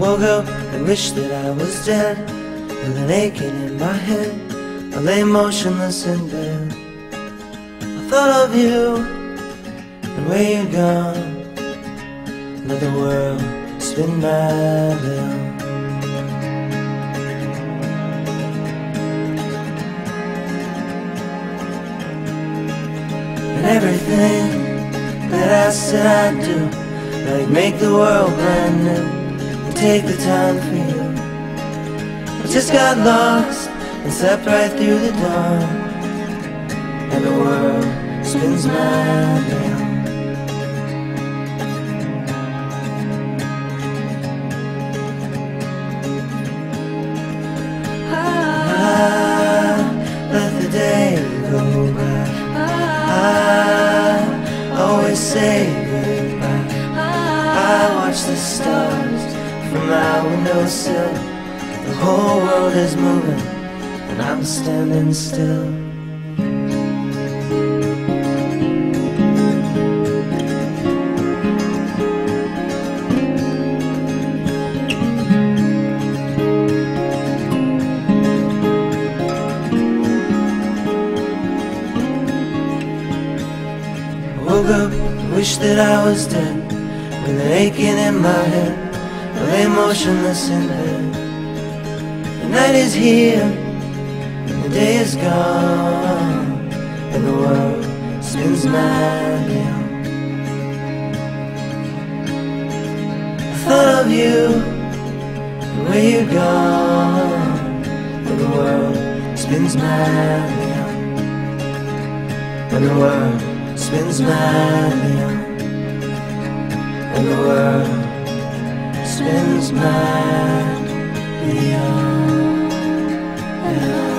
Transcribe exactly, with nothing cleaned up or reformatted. woke up and wished that I was dead, with an aching in my head. I lay motionless in bed. I thought of you and where you'd gone. Let the world spin by them. And everything that I said I'd do, like make the world brand new, take the time for you. I just got lost and slept right through the dawn, and the world spins my round. I let the day go by. I always say goodbye. I watch the stars from my windowsill. The whole world is moving and I'm standing still. I woke up and wished that I was dead, with an aching in my head. I lay motionless in bed. The night is here and the day is gone, and the world spins my round. I thought of you and where you're gone, and the world spins my round. And the world spins my round. And the world spins my beyond.